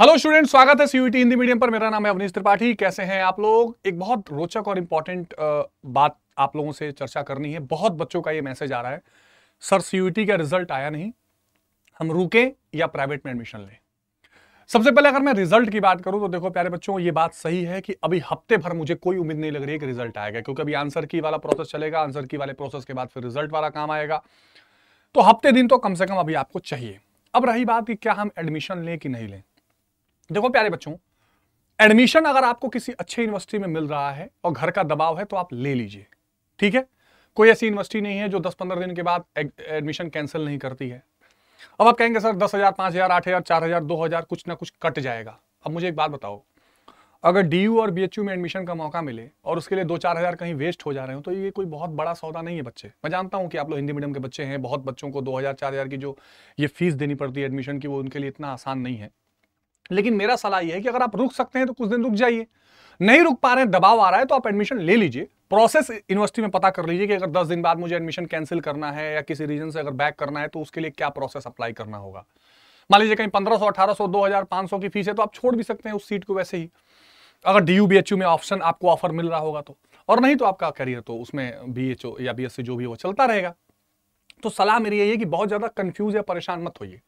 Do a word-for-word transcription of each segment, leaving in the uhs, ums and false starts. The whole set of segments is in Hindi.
हेलो स्टूडेंट, स्वागत है सीयूईटी हिंदी मीडियम पर। मेरा नाम है अवनीश त्रिपाठी। कैसे हैं आप लोग? एक बहुत रोचक और इम्पॉर्टेंट बात आप लोगों से चर्चा करनी है। बहुत बच्चों का ये मैसेज आ रहा है, सर सीयूईटी का रिजल्ट आया नहीं, हम रुकें या प्राइवेट में एडमिशन लें। सबसे पहले अगर मैं रिजल्ट की बात करूं तो देखो प्यारे बच्चों, ये बात सही है कि अभी हफ्ते भर मुझे कोई उम्मीद नहीं लग रही है कि रिजल्ट आएगा, क्योंकि अभी आंसर की वाला प्रोसेस चलेगा, आंसर की वाले प्रोसेस के बाद फिर रिजल्ट वाला काम आएगा। तो हफ्ते दिन तो कम से कम अभी आपको चाहिए। अब रही बात कि क्या हम एडमिशन लें कि नहीं लें। देखो प्यारे बच्चों, एडमिशन अगर आपको किसी अच्छे यूनिवर्सिटी में मिल रहा है और घर का दबाव है तो आप ले लीजिए, ठीक है। कोई ऐसी यूनिवर्सिटी नहीं है जो दस पंद्रह दिन के बाद एडमिशन कैंसिल नहीं करती है। अब आप कहेंगे सर दस हज़ार, पाँच हज़ार, आठ हज़ार, चार हज़ार, दो हज़ार कुछ ना कुछ कट जाएगा। अब मुझे एक बात बताओ, अगर डी यू और बी एच यू में एडमिशन का मौका मिले और उसके लिए दो चार हज़ार कहीं वेस्ट हो जा रहे हो तो ये कोई बहुत बड़ा सौदा नहीं है बच्चे। मैं जानता हूँ कि आप लोग हिंदी मीडियम के बच्चे हैं, बहुत बच्चों को दो हज़ार, चार हज़ार की जो ये फीस देनी पड़ती है एडमिशन की वो उनके लिए इतना आसान नहीं है। लेकिन मेरा सलाह यह है कि अगर आप रुक सकते हैं तो कुछ दिन रुक जाइए। नहीं रुक पा रहे हैं, दबाव आ रहा है तो आप एडमिशन ले लीजिए। प्रोसेस यूनिवर्सिटी में पता कर लीजिए कि अगर दस दिन बाद मुझे एडमिशन कैंसिल करना है या किसी रीजन से अगर बैक करना है तो उसके लिए क्या प्रोसेस अप्लाई करना होगा। मान लीजिए कहीं पंद्रह सौ, अठारह सौ, दो हज़ार, की फीस है तो आप छोड़ भी सकते हैं उस सीट को वैसे ही, अगर D U B H U में ऑप्शन आपको ऑफर मिल रहा होगा तो, और नहीं तो आपका करियर तो उसमें बी एच ओ या बी एस सी जो भी वो चलता रहेगा। तो सलाह मेरी यही है कि बहुत ज्यादा कंफ्यूज या परेशान मत होइए।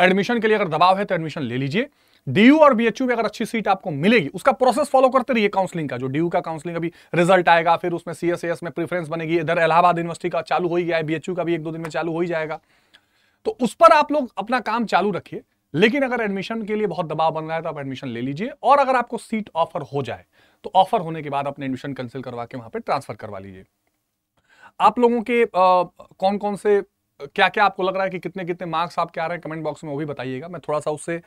एडमिशन के लिए अगर दबाव है तो एडमिशन ले लीजिए। डीयू और बीएचयू में अगर अच्छी सीट आपको मिलेगी उसका प्रोसेस फॉलो करते रहिए काउंसलिंग का। जो डीयू का काउंसलिंग अभी रिजल्ट आएगा, फिर उसमें सीएसएस में प्रेफरेंस बनेगी। इधर इलाहाबाद यूनिवर्सिटी का चालू हो ही गया है, बीएचयू का भी एक दो दिन में चालू हो ही जाएगा। तो उस पर आप लोग अपना काम चालू रखिए। लेकिन अगर एडमिशन के लिए बहुत दबाव बन रहा है तो आप एडमिशन ले लीजिए, और अगर आपको सीट ऑफर हो जाए तो ऑफर होने के बाद अपने एडमिशन कैंसिल करवा के वहां पर ट्रांसफर करवा लीजिए। आप लोगों के कौन कौन से क्या क्या आपको लग रहा है कि कितने कितने मार्क्स आपके आ रहे हैं कमेंट बॉक्स में, वो भी बताइएगा। मैं थोड़ा सा उससे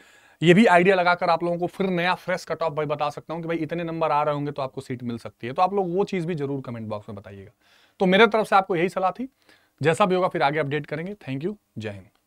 ये भी आइडिया लगाकर आप लोगों को फिर नया फ्रेश कट ऑफ भाई बता सकता हूं कि भाई इतने नंबर आ रहे होंगे तो आपको सीट मिल सकती है। तो आप लोग वो चीज़ भी जरूर कमेंट बॉक्स में बताइएगा। तो मेरे तरफ से आपको यही सलाह थी। जैसा भी होगा फिर आगे अपडेट करेंगे। थैंक यू, जय हिंद।